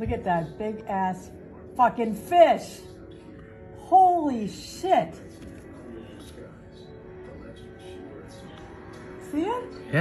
Look at that big ass fucking fish. Holy shit. See it? Yeah.